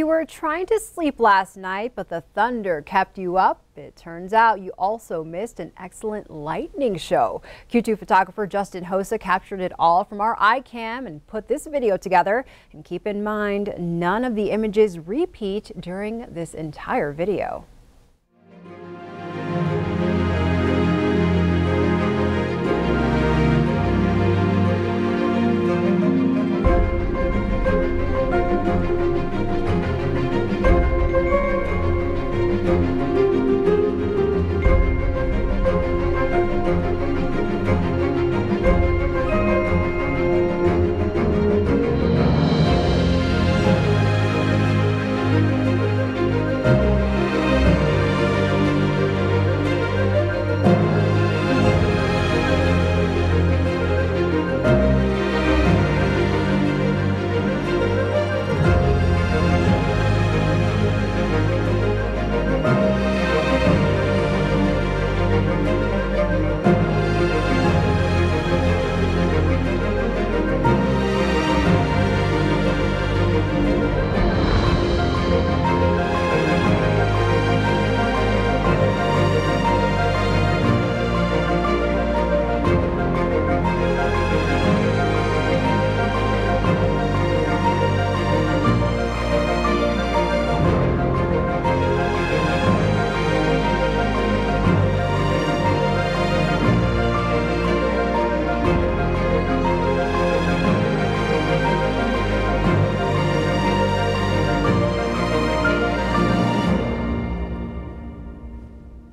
you were trying to sleep last night, but the thunder kept you up, it turns out you also missed an excellent lightning show. Q2 photographer Justin Hosa captured it all from our iCam and put this video together. And keep in mind, none of the images repeat during this entire video.